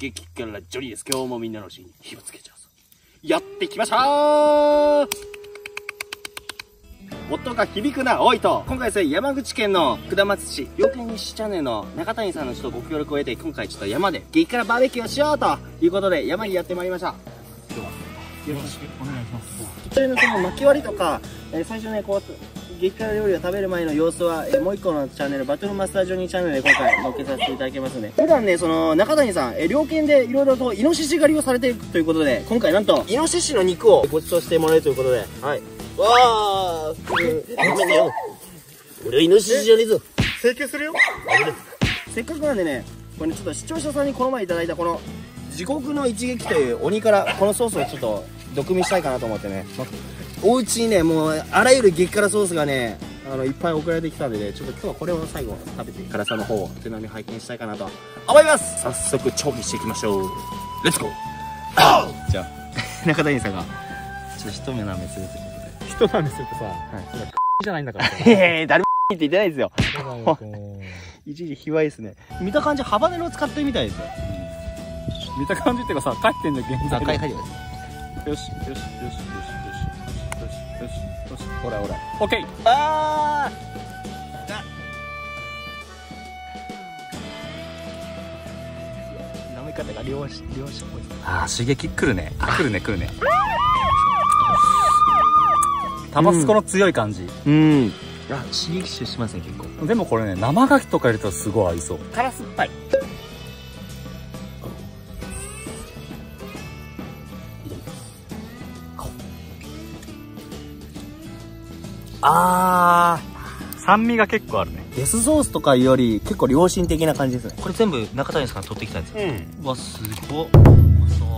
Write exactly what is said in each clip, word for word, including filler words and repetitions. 激辛ジョニーです。今日もみんなの死に火をつけちゃうぞ。やってきましたー。音が響くな、おいと。今回ですね、山口県の下松市、料亭西チャンネルの中谷さんのちょっとご協力を得て、今回ちょっと山で激辛バーベキューをしようということで、山にやってまいりました。今日はよろしくお願いします。それのその薪割りとか、えー、最初ね、こう、激辛料理を食べる前の様子は、えー、もう一個のチャンネル、バトルマスタージョニーチャンネルで今回載っけさせていただきますね。普段ね、その中谷さん、えー、猟犬でいろいろとイノシシ狩りをされていくということで、今回なんとイノシシの肉をご馳走してもらえるということで、はい。わー、ごめんよ。俺はイノシシじゃねえぞ。請求するよ。せっかくなんでね、これ、ね、ちょっと視聴者さんにこの前いただいたこの地獄の一撃という鬼からこのソースをちょっと毒味したいかなと思ってね。おうちにね、もうあらゆる激辛ソースがね、あのいっぱい送られてきたんでね、ちょっと今日はこれを最後食べて辛さの方を手並み拝見したいかなと思います。早速調理していきましょう。レッツゴー。じゃあ中谷さんがちょっと一目舐めするということで、一目舐めするとさ、はい、じゃないんだからええ誰もって言ってないですよ一時卑猥ですね。見た感じハバネロを使ってるみたいですよ、うん、見た感じっていうかさ、書いてんだけど、現在書いてる。よしよしよしよし、よしよし、ほらほら、オッケー。あーあ、舐め方が両足両足っぽい。ああ、刺激くるね、くるね、くるね。タバスコの強い感じ。うん、うん、あ、刺激臭しますね、結構。でもこれね、生牡蠣とか入れたらすごい合いそう。辛酸っぱい。あー、酸味が結構あるね。デスソースとかより結構良心的な感じですね。これ全部中谷さん取ってきたんですよ。うん、うわ、すごっ、うまそう。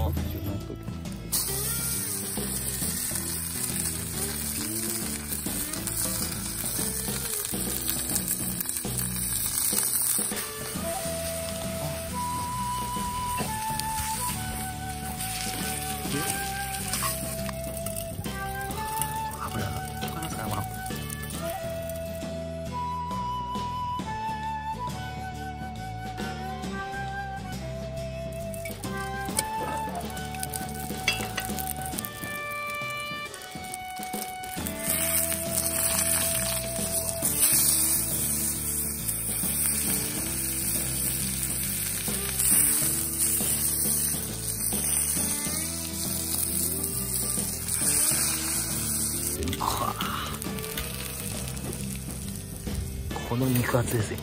この肉厚ですよ。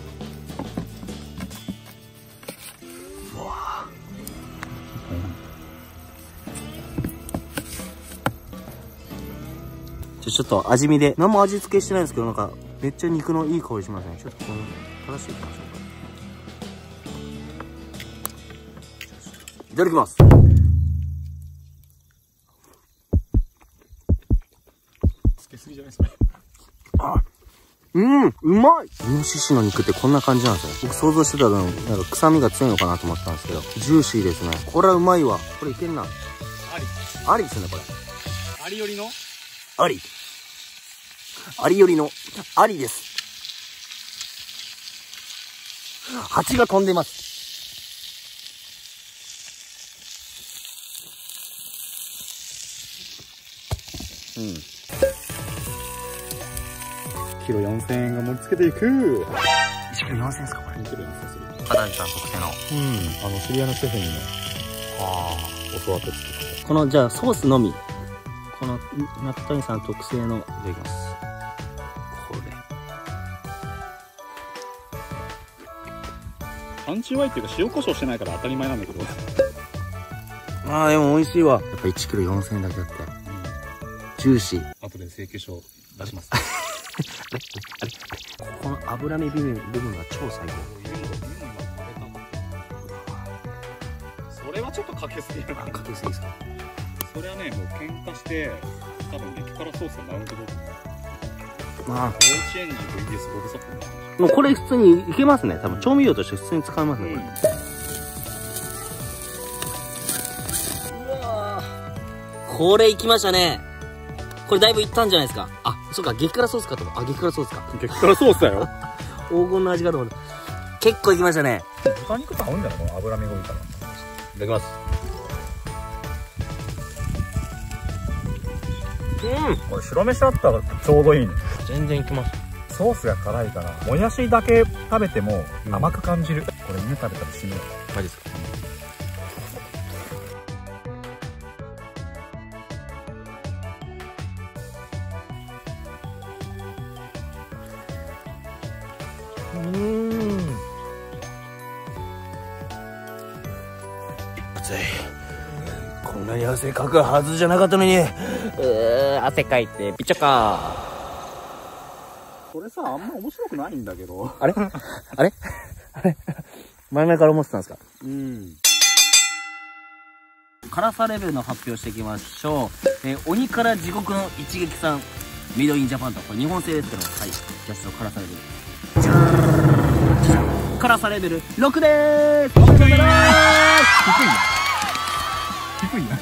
うわ、うん、じゃちょっと味見で、何も味付けしてないんですけど、なんかめっちゃ肉のいい香りしますね。ちょっとこの正しい感じ。いただきます。つけすぎじゃないですか。あ、うん、うまい。イノシシの肉ってこんな感じなんですね。僕想像してた分、なんか臭みが強いのかなと思ったんですけど、ジューシーですね。これはうまいわ。これいけるな。あり。ありですね、これ。ありよりのあり。ありよりのありです。蜂が飛んでます。うん。いちキロよんせんえんが盛り付けていく。いちキロよんせんえんですか、これ。いちキロよんせんえんする。中谷さん特製の。うん。あの、知り合いのシェフにね、ああ、教わって作って。この、じゃあ、ソースのみ。この、中谷さん特製の、いただきます。これ。パンチワイっていうか、塩コショウしてないから当たり前なんだけど。ああ、でも美味しいわ。やっぱいちキロよんせんえんだけだって。ジューシー。後で請求書出します。あれあれここの脂身部分が超最高。それはちょっとかけすぎるな。かけすぎですか。それはね、もう喧嘩して多分激辛ソースがマウント取る。まあ、幼稚園児 ブイエス ボブサップになってる。もうこれ普通にいけますね。多分調味料として普通に使えますね、これ。うわー、これいきましたね。これだいぶいったんじゃないですか。あ、そうか、激辛ソースかと思う。あ、激辛ソースか。激辛ソースだよ。黄金の味がと思う。結構いきましたね。豚肉と合うんじゃない、この脂身が多いから。ただきます。うん、これ白飯だったらちょうどいいね。全然いきます。ソースが辛いからもやしだけ食べても甘く感じる、うん、これ犬食べたら死ぬ。マジですか。うん、暑い。こんなに汗かくはずじゃなかったのに。うー、汗かいてびちょか。これさ、あんま面白くないんだけど。あれあれあれ前々から思ってたんですか。うん、辛さレベルの発表していきましょう。えー、鬼から地獄の一撃さん、メイドインジャパンと、これ日本製ですけど、はい、キャスト辛さレベル、辛さレベルろくでーす。低いな低いな低いな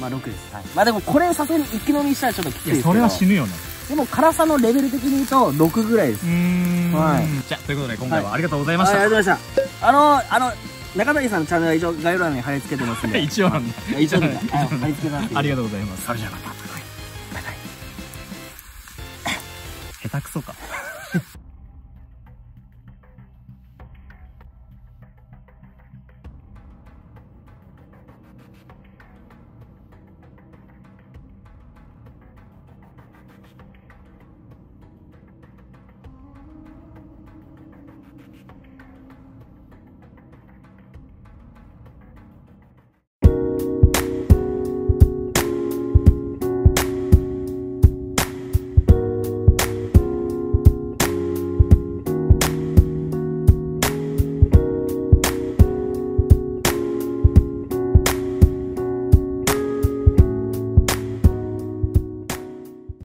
まあろくです。はい、まあでもこれさすがに一気飲みしたらちょっときついですけど、それは死ぬよね。でも辛さのレベル的に言うとろくぐらいです。うーん、はい、じゃあということで今回はありがとうございました。はい、ありがとうございました。あのあの中谷さんのチャンネルは一応概要欄に貼り付けてますんで一応なんだ一応なんだ貼り付けたんで、ありがとうございます。それじゃあまた、はい、バイバイ。下手くそか。